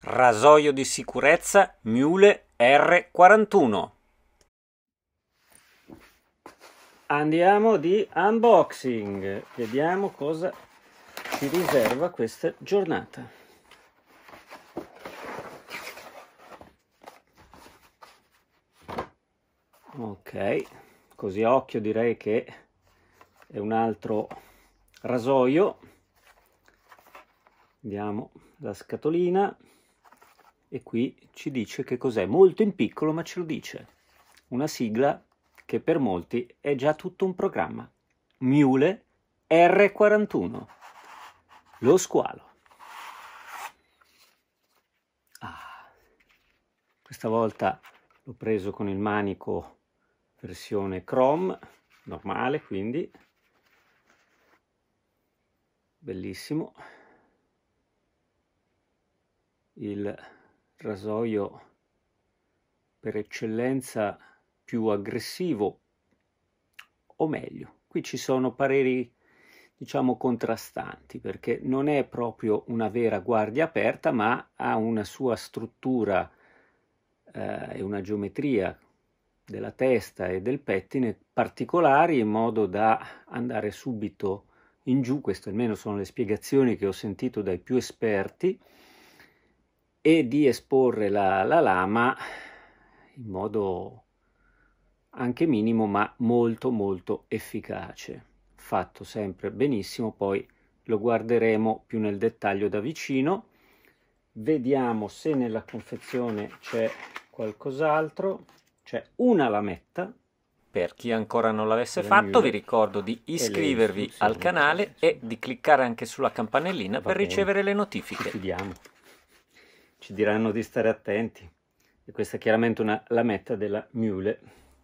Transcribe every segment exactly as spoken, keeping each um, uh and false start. Rasoio di sicurezza Mühle R quarantuno. Andiamo di unboxing, vediamo cosa ci riserva questa giornata. Ok, così a occhio direi che è un altro rasoio. Vediamo la scatolina e qui ci dice che cos'è, molto in piccolo ma ce lo dice. Una sigla che per molti è già tutto un programma. Mühle R quarantuno, lo squalo. Ah, questa volta l'ho preso con il manico versione chrome, normale quindi. Bellissimo. Il rasoio per eccellenza più aggressivo, o meglio, qui ci sono pareri diciamo contrastanti, perché non è proprio una vera guardia aperta, ma ha una sua struttura eh, e una geometria della testa e del pettine particolari, in modo da andare subito in giù. Queste almeno sono le spiegazioni che ho sentito dai più esperti, e di esporre la, la lama in modo anche minimo ma molto molto efficace. Fatto sempre benissimo, poi lo guarderemo più nel dettaglio da vicino. Vediamo se nella confezione c'è qualcos'altro. C'è una lametta. Per chi ancora non l'avesse fatto, vi ricordo di iscrivervi al canale e di cliccare anche sulla campanellina per ricevere le notifiche. Chiudiamo. Ci diranno di stare attenti. E questa è chiaramente una lametta della Mühle.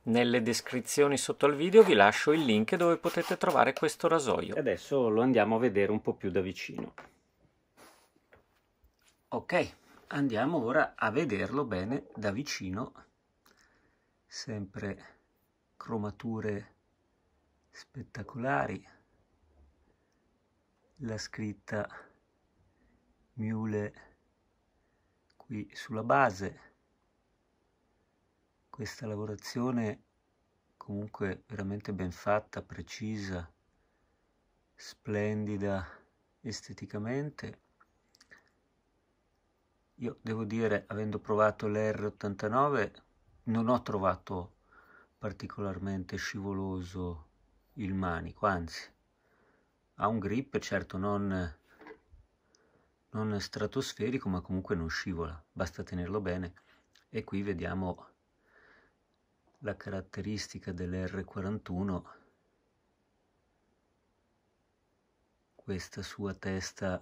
Nelle descrizioni sotto al video vi lascio il link dove potete trovare questo rasoio. Adesso lo andiamo a vedere un po' più da vicino. Ok, andiamo ora a vederlo bene da vicino. Sempre cromature spettacolari. La scritta Mühle qui sulla base. Questa lavorazione comunque veramente ben fatta, precisa, splendida esteticamente. Io devo dire, avendo provato l'R ottantanove, non ho trovato particolarmente scivoloso il manico, anzi ha un grip certo non, non stratosferico, ma comunque non scivola, basta tenerlo bene. E qui vediamo la caratteristica dell'R quarantuno, questa sua testa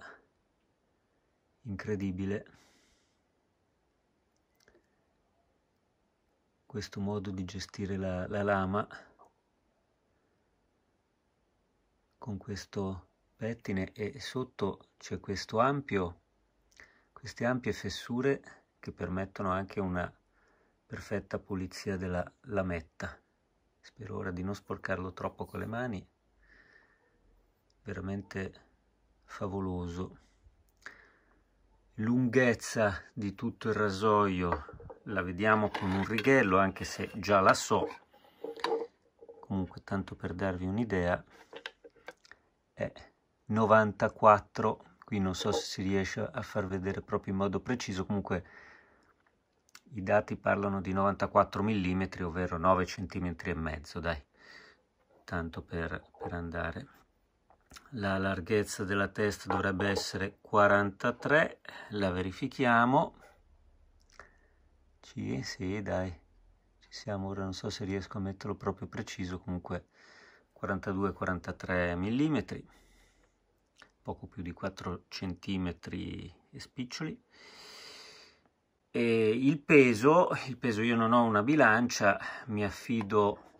incredibile, questo modo di gestire la, la lama, con questo pettine, e sotto c'è questo ampio, queste ampie fessure che permettono anche una perfetta pulizia della lametta. Spero ora di non sporcarlo troppo con le mani. Veramente favoloso. Lunghezza di tutto il rasoio la vediamo con un righello, anche se già la so, comunque tanto per darvi un'idea è novantaquattro. Qui non so se si riesce a far vedere proprio in modo preciso, comunque i dati parlano di novantaquattro millimetri, ovvero nove centimetri e mezzo, dai, tanto per, per andare. La larghezza della testa dovrebbe essere quarantatré, la verifichiamo. Sì, sì, dai, ci siamo. Ora non so se riesco a metterlo proprio preciso, comunque quarantadue quarantatré millimetri, poco più di quattro centimetri e spiccioli. E il peso, il peso io non ho una bilancia, mi affido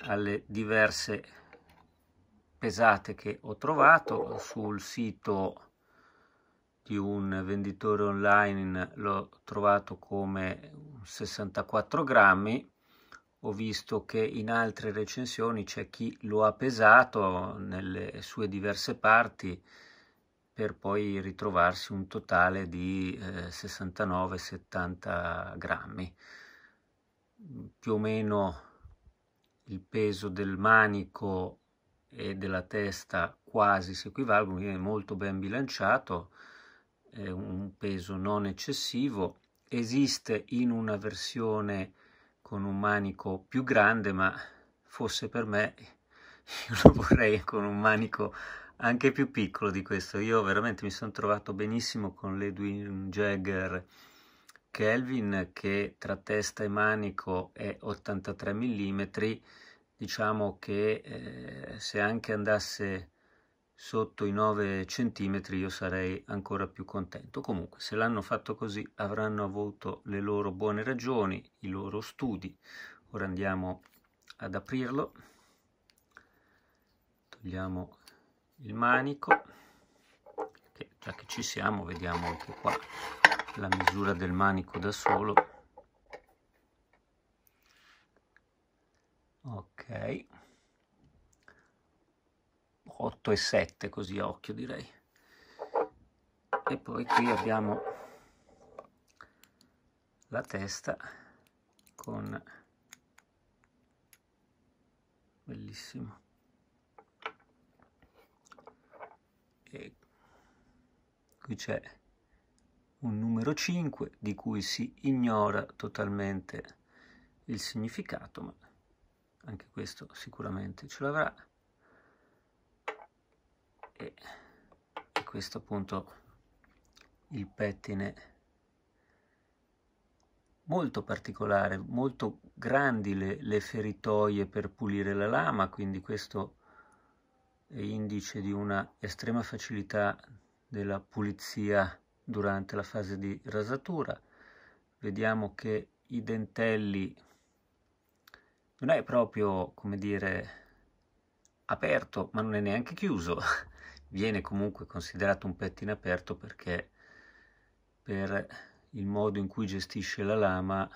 alle diverse pesate che ho trovato sul sito di un venditore online. L'ho trovato come sessantaquattro grammi, ho visto che in altre recensioni c'è chi lo ha pesato nelle sue diverse parti per poi ritrovarsi un totale di eh, sessantanove settanta grammi. Più o meno il peso del manico e della testa quasi si equivalgono, quindi è molto ben bilanciato, è un peso non eccessivo. Esiste in una versione con un manico più grande, ma fosse per me io lo vorrei con un manico anche più piccolo di questo. Io veramente mi sono trovato benissimo con l'Edwin Jagger Kelvin, che tra testa e manico è ottantatré millimetri, diciamo che eh, se anche andasse sotto i nove centimetri io sarei ancora più contento. Comunque, se l'hanno fatto così avranno avuto le loro buone ragioni, i loro studi. Ora andiamo ad aprirlo, togliamo il manico, che già che ci siamo vediamo anche qua la misura del manico da solo. Ok, otto e sette così a occhio direi. E poi qui abbiamo la testa con, bellissimo, e qui c'è un numero cinque di cui si ignora totalmente il significato, ma anche questo sicuramente ce l'avrà. E questo appunto il pettine molto particolare, molto grandi le, le feritoie per pulire la lama, quindi questo è indice di una estrema facilità della pulizia durante la fase di rasatura. Vediamo che i dentelli non è proprio, come dire, aperto, ma non è neanche chiuso. Viene comunque considerato un pettine aperto perché per il modo in cui gestisce la lama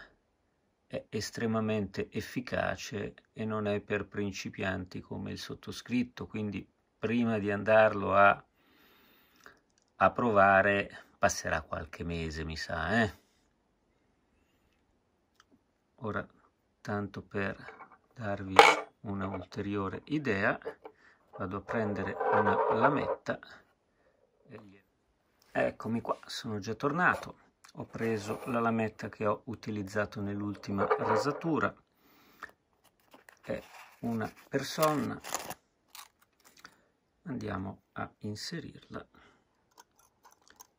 è estremamente efficace e non è per principianti come il sottoscritto, quindi prima di andarlo a, a provare passerà qualche mese, mi sa. Eh? Ora, tanto per darvi una ulteriore idea, vado a prendere una lametta e gli... Eccomi qua, sono già tornato. Ho preso la lametta che ho utilizzato nell'ultima rasatura, è una Personna, andiamo a inserirla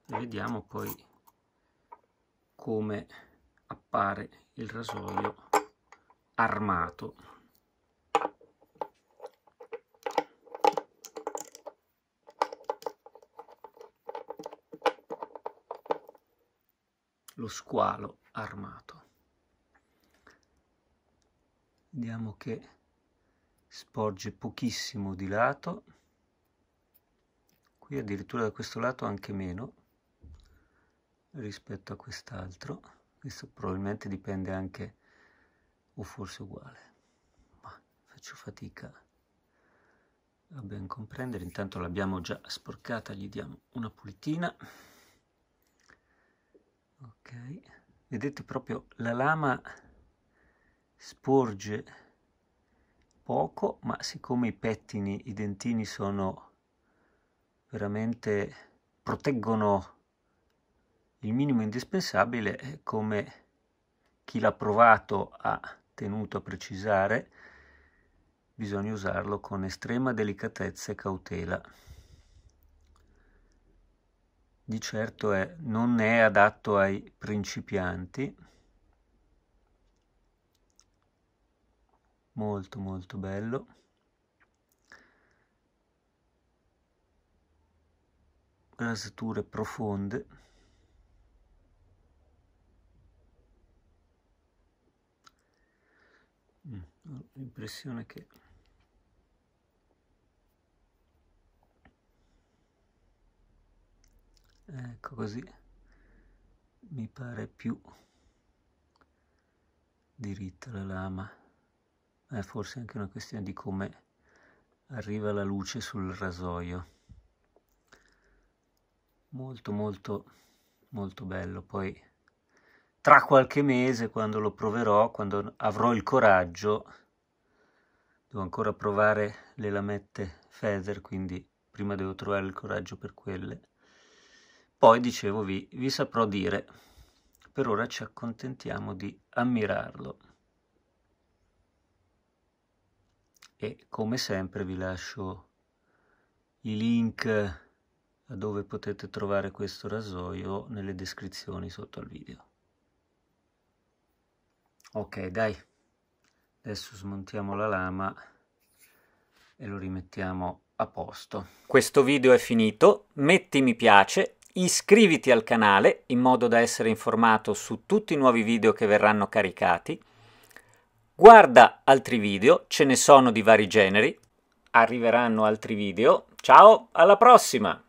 e vediamo poi come appare il rasoio armato. Lo squalo armato. Vediamo che sporge pochissimo di lato, qui addirittura da questo lato anche meno rispetto a quest'altro. Questo probabilmente dipende anche, o forse uguale, ma faccio fatica a ben comprendere. Intanto l'abbiamo già sporcata, gli diamo una pulitina. Ok, vedete proprio la lama sporge poco, ma siccome i pettini, i dentini sono veramente, proteggono il minimo indispensabile, è come chi l'ha provato ha tenuto a precisare, bisogna usarlo con estrema delicatezza e cautela. Di certo è, non è adatto ai principianti. Molto molto bello. Rasature profonde. Mm, ho l'impressione che... Ecco, così mi pare più diritta la lama. È forse anche una questione di come arriva la luce sul rasoio. molto molto molto bello. Poi tra qualche mese, quando lo proverò, quando avrò il coraggio, devo ancora provare le lamette Feather, quindi prima devo trovare il coraggio per quelle. Poi, dicevo, vi, vi saprò dire. Per ora ci accontentiamo di ammirarlo. E come sempre vi lascio i link a dove potete trovare questo rasoio nelle descrizioni sotto al video. Ok, dai, adesso smontiamo la lama e lo rimettiamo a posto. Questo video è finito, metti mi piace, iscriviti al canale in modo da essere informato su tutti i nuovi video che verranno caricati, guarda altri video, ce ne sono di vari generi, arriveranno altri video. Ciao, alla prossima!